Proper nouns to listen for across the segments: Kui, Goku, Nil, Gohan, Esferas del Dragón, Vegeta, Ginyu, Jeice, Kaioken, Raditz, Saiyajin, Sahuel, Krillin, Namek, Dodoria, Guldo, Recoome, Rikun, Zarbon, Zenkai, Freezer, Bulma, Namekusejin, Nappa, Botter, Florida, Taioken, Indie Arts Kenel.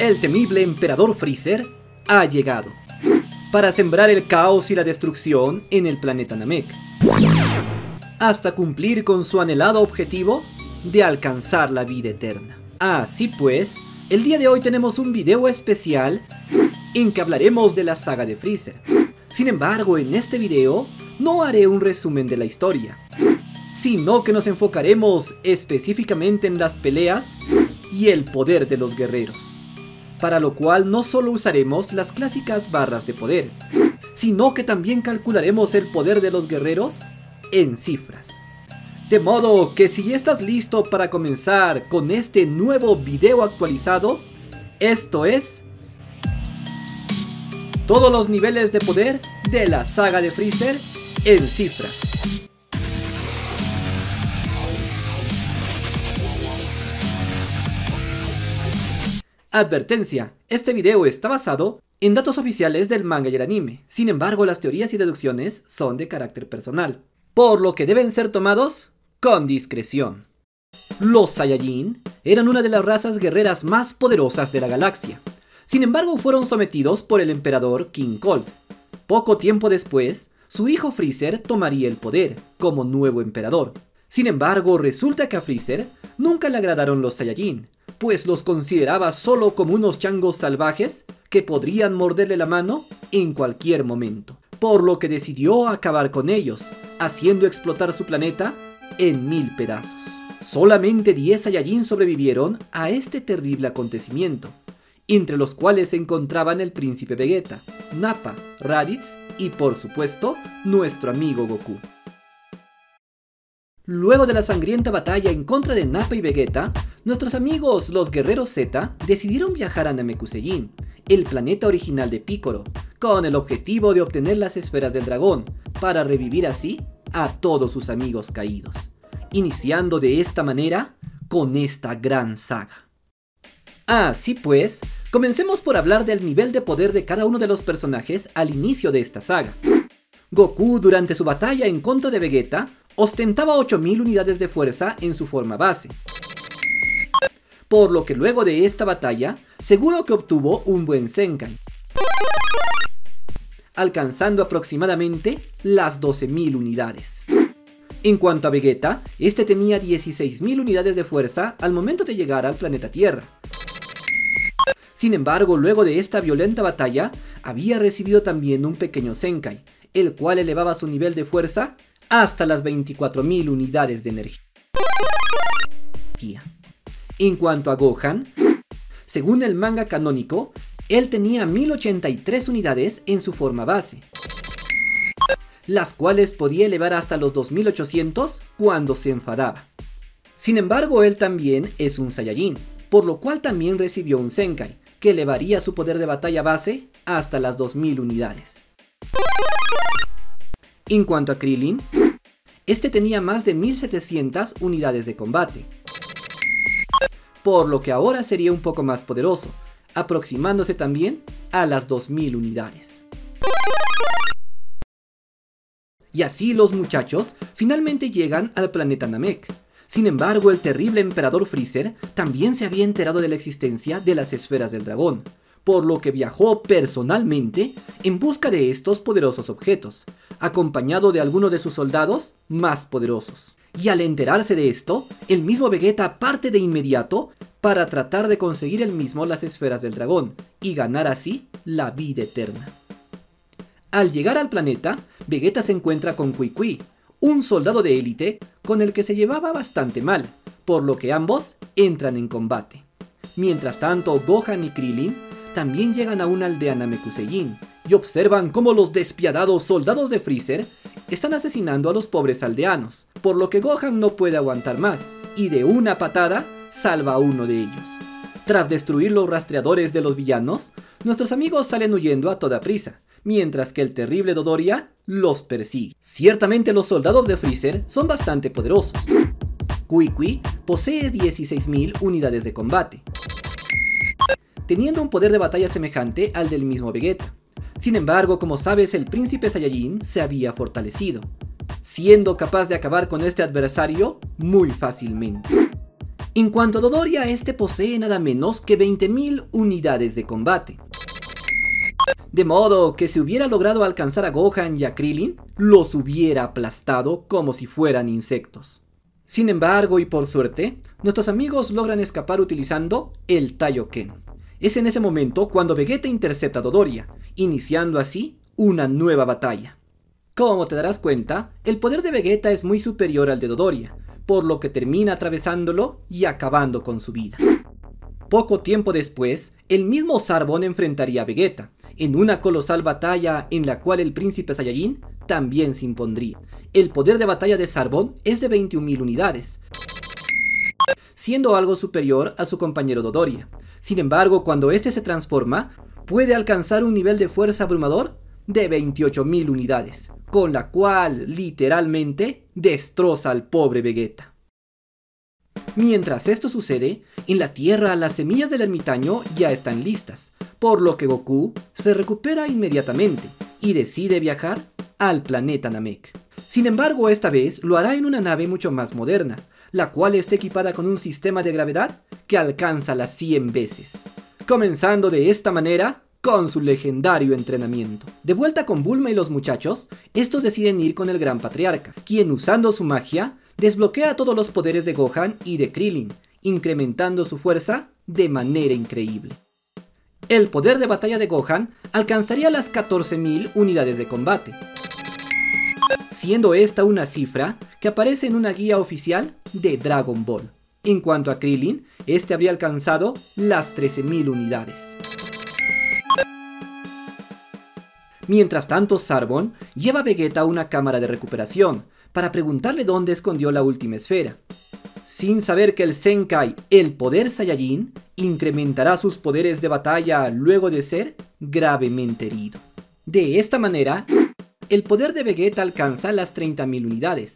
El temible emperador Freezer ha llegado para sembrar el caos y la destrucción en el planeta Namek, hasta cumplir con su anhelado objetivo de alcanzar la vida eterna. Así pues, el día de hoy tenemos un video especial en que hablaremos de la saga de Freezer. Sin embargo, en este video no haré un resumen de la historia, sino que nos enfocaremos específicamente en las peleas y el poder de los guerreros, para lo cual no solo usaremos las clásicas barras de poder, sino que también calcularemos el poder de los guerreros en cifras. De modo que si ya estás listo para comenzar con este nuevo video actualizado, esto es todos los niveles de poder de la saga de Freezer en cifras. Advertencia, este video está basado en datos oficiales del manga y el anime. Sin embargo, las teorías y deducciones son de carácter personal, por lo que deben ser tomados con discreción. Los Saiyajin eran una de las razas guerreras más poderosas de la galaxia. Sin embargo, fueron sometidos por el emperador King Cold. Poco tiempo después, su hijo Freezer tomaría el poder como nuevo emperador. Sin embargo, resulta que a Freezer nunca le agradaron los Saiyajin, pues los consideraba solo como unos changos salvajes que podrían morderle la mano en cualquier momento, por lo que decidió acabar con ellos, haciendo explotar su planeta en 1000 pedazos. Solamente 10 Saiyajin sobrevivieron a este terrible acontecimiento, entre los cuales se encontraban el príncipe Vegeta, Nappa, Raditz y, por supuesto, nuestro amigo Goku. Luego de la sangrienta batalla en contra de Nappa y Vegeta, nuestros amigos los guerreros Z decidieron viajar a Namekusejin, el planeta original de Piccolo, con el objetivo de obtener las Esferas del Dragón, para revivir así a todos sus amigos caídos, iniciando de esta manera con esta gran saga. Así pues, comencemos por hablar del nivel de poder de cada uno de los personajes al inicio de esta saga. Goku, durante su batalla en contra de Vegeta, ostentaba 8000 unidades de fuerza en su forma base, por lo que luego de esta batalla seguro que obtuvo un buen Zenkai, alcanzando aproximadamente las 12000 unidades. En cuanto a Vegeta, este tenía 16000 unidades de fuerza al momento de llegar al planeta Tierra. Sin embargo, luego de esta violenta batalla, había recibido también un pequeño Zenkai, el cual elevaba su nivel de fuerza hasta las 24000 unidades de energía. En cuanto a Gohan, según el manga canónico, él tenía 1083 unidades en su forma base, las cuales podía elevar hasta los 2800 cuando se enfadaba. Sin embargo, él también es un Saiyajin, por lo cual también recibió un Zenkai, que elevaría su poder de batalla base hasta las 2000 unidades. En cuanto a Krillin, este tenía más de 1700 unidades de combate, por lo que ahora sería un poco más poderoso, aproximándose también a las 2000 unidades. Y así los muchachos finalmente llegan al planeta Namek. Sin embargo, el terrible emperador Freezer también se había enterado de la existencia de las Esferas del Dragón, por lo que viajó personalmente en busca de estos poderosos objetos, acompañado de alguno de sus soldados más poderosos. Y al enterarse de esto, el mismo Vegeta parte de inmediato para tratar de conseguir él mismo las Esferas del Dragón y ganar así la vida eterna. Al llegar al planeta, Vegeta se encuentra con Kui, un soldado de élite con el que se llevaba bastante mal, por lo que ambos entran en combate. Mientras tanto, Gohan y Krillin también llegan a una aldea Namekusejin y observan cómo los despiadados soldados de Freezer están asesinando a los pobres aldeanos, por lo que Gohan no puede aguantar más y de una patada salva a uno de ellos. Tras destruir los rastreadores de los villanos, nuestros amigos salen huyendo a toda prisa, mientras que el terrible Dodoria los persigue. Ciertamente los soldados de Freezer son bastante poderosos. Kui posee 16000 unidades de combate, teniendo un poder de batalla semejante al del mismo Vegeta. Sin embargo, como sabes, el príncipe Saiyajin se había fortalecido, siendo capaz de acabar con este adversario muy fácilmente. En cuanto a Dodoria, este posee nada menos que 20.000 unidades de combate. De modo que si hubiera logrado alcanzar a Gohan y a Krillin, los hubiera aplastado como si fueran insectos. Sin embargo, y por suerte, nuestros amigos logran escapar utilizando el Taioken. Es en ese momento cuando Vegeta intercepta a Dodoria, iniciando así una nueva batalla. Como te darás cuenta, el poder de Vegeta es muy superior al de Dodoria, por lo que termina atravesándolo y acabando con su vida. Poco tiempo después, el mismo Zarbon enfrentaría a Vegeta, en una colosal batalla en la cual el príncipe Saiyajin también se impondría. El poder de batalla de Zarbon es de 21.000 unidades, siendo algo superior a su compañero Dodoria. Sin embargo, cuando este se transforma, puede alcanzar un nivel de fuerza abrumador de 28.000 unidades, con la cual literalmente destroza al pobre Vegeta. Mientras esto sucede, en la Tierra las semillas del ermitaño ya están listas, por lo que Goku se recupera inmediatamente y decide viajar al planeta Namek. Sin embargo, esta vez lo hará en una nave mucho más moderna, la cual está equipada con un sistema de gravedad que alcanza las 100 veces, comenzando de esta manera con su legendario entrenamiento. De vuelta con Bulma y los muchachos, estos deciden ir con el gran patriarca, quien usando su magia desbloquea todos los poderes de Gohan y de Krillin, incrementando su fuerza de manera increíble. El poder de batalla de Gohan alcanzaría las 14.000 unidades de combate, siendo esta una cifra que aparece en una guía oficial de Dragon Ball. En cuanto a Krillin, este habría alcanzado las 13.000 unidades. Mientras tanto, Zarbon lleva a Vegeta a una cámara de recuperación para preguntarle dónde escondió la última esfera, sin saber que el Zenkai, el poder Saiyajin, incrementará sus poderes de batalla luego de ser gravemente herido. De esta manera, el poder de Vegeta alcanza las 30.000 unidades.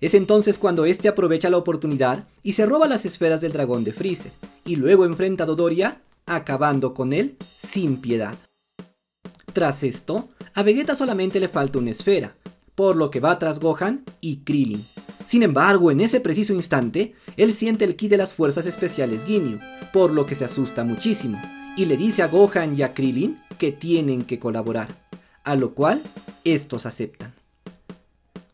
Es entonces cuando este aprovecha la oportunidad y se roba las esferas del dragón de Freezer, y luego enfrenta a Dodoria, acabando con él sin piedad. Tras esto, a Vegeta solamente le falta una esfera, por lo que va tras Gohan y Krillin. Sin embargo, en ese preciso instante, él siente el ki de las fuerzas especiales Ginyu, por lo que se asusta muchísimo, y le dice a Gohan y a Krillin que tienen que colaborar, a lo cual estos aceptan.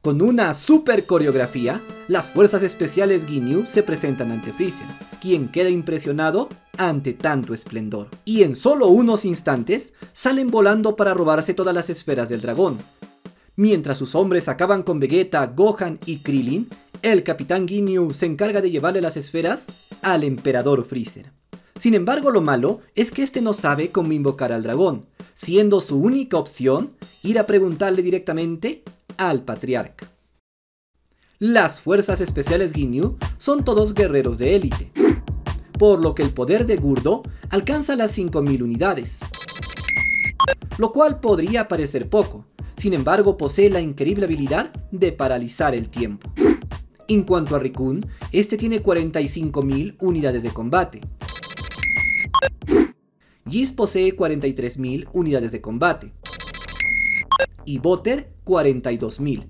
Con una super coreografía, las fuerzas especiales Ginyu se presentan ante Freezer, quien queda impresionado ante tanto esplendor, y en solo unos instantes salen volando para robarse todas las esferas del dragón. Mientras sus hombres acaban con Vegeta, Gohan y Krillin, el capitán Ginyu se encarga de llevarle las esferas al emperador Freezer. Sin embargo, lo malo es que este no sabe cómo invocar al dragón, siendo su única opción ir a preguntarle directamente al patriarca. Las fuerzas especiales Ginyu son todos guerreros de élite, por lo que el poder de Guldo alcanza las 5.000 unidades, lo cual podría parecer poco. Sin embargo, posee la increíble habilidad de paralizar el tiempo. En cuanto a Rikun, este tiene 45.000 unidades de combate. Jeice posee 43.000 unidades de combate y Botter 42.000,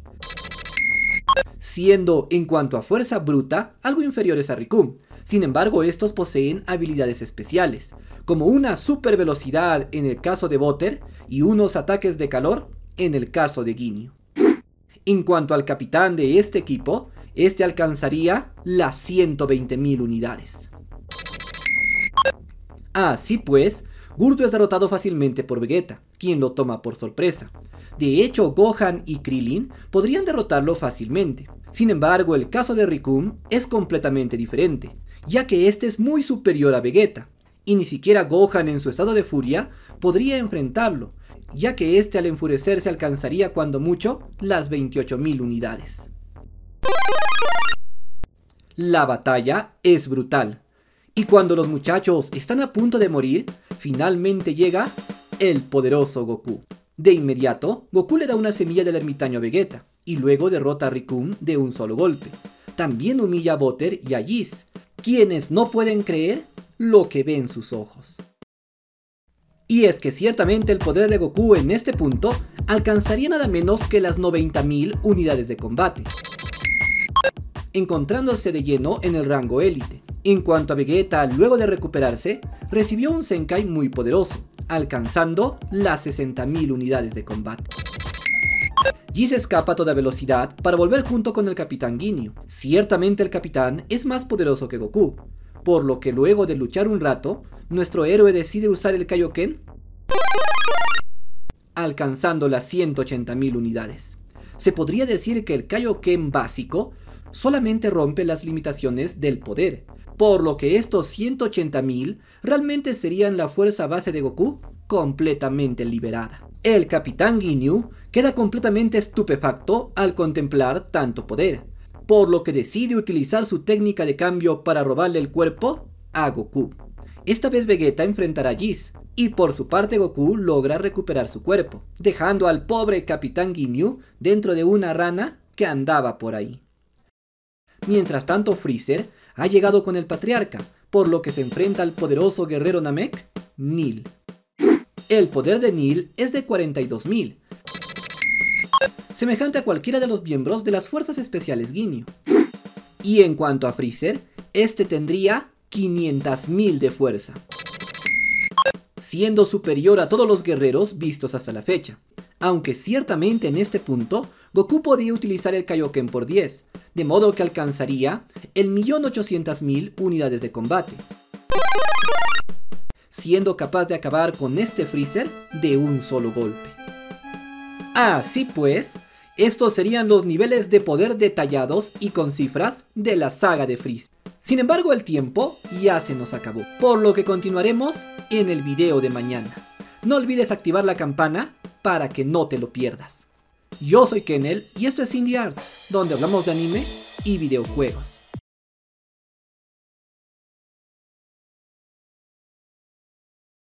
siendo en cuanto a fuerza bruta algo inferiores a Recoome. Sin embargo, estos poseen habilidades especiales, como una super velocidad en el caso de Botter y unos ataques de calor en el caso de Ginyu. En cuanto al capitán de este equipo, este alcanzaría las 120.000 unidades. Así pues, Guldo es derrotado fácilmente por Vegeta, quien lo toma por sorpresa. De hecho, Gohan y Krillin podrían derrotarlo fácilmente. Sin embargo, el caso de Recoome es completamente diferente, ya que este es muy superior a Vegeta, y ni siquiera Gohan en su estado de furia podría enfrentarlo, ya que este al enfurecerse alcanzaría cuando mucho las 28.000 unidades. La batalla es brutal, y cuando los muchachos están a punto de morir, finalmente llega el poderoso Goku. De inmediato, Goku le da una semilla del ermitaño a Vegeta, y luego derrota a Recoome de un solo golpe. También humilla a Botter y a Jeice, quienes no pueden creer lo que ven sus ojos. Y es que ciertamente el poder de Goku en este punto alcanzaría nada menos que las 90.000 unidades de combate. encontrándose de lleno en el rango élite. En cuanto a Vegeta, luego de recuperarse, recibió un Zenkai muy poderoso, alcanzando las 60.000 unidades de combate. Jeice escapa a toda velocidad para volver junto con el Capitán Ginyu. Ciertamente el Capitán es más poderoso que Goku, por lo que luego de luchar un rato, nuestro héroe decide usar el Kaioken, alcanzando las 180.000 unidades. Se podría decir que el Kaioken básico solamente rompe las limitaciones del poder, por lo que estos 180.000 realmente serían la fuerza base de Goku completamente liberada. El Capitán Ginyu queda completamente estupefacto al contemplar tanto poder, por lo que decide utilizar su técnica de cambio para robarle el cuerpo a Goku. Esta vez Vegeta enfrentará a Jeice, y por su parte Goku logra recuperar su cuerpo, dejando al pobre Capitán Ginyu dentro de una rana que andaba por ahí. Mientras tanto, Freezer ha llegado con el Patriarca, por lo que se enfrenta al poderoso guerrero Namek, Nil. El poder de Nil es de 42.000, semejante a cualquiera de los miembros de las fuerzas especiales Ginyu. Y en cuanto a Freezer, este tendría 500.000 de fuerza, siendo superior a todos los guerreros vistos hasta la fecha. Aunque ciertamente en este punto, Goku podía utilizar el Kaioken por 10, de modo que alcanzaría el 1.800.000 unidades de combate, siendo capaz de acabar con este Freezer de un solo golpe. Así pues, estos serían los niveles de poder detallados y con cifras de la saga de Freezer. Sin embargo, el tiempo ya se nos acabó, por lo que continuaremos en el video de mañana. No olvides activar la campana para que no te lo pierdas. Yo soy Kenel y esto es Indie Arts, donde hablamos de anime y videojuegos.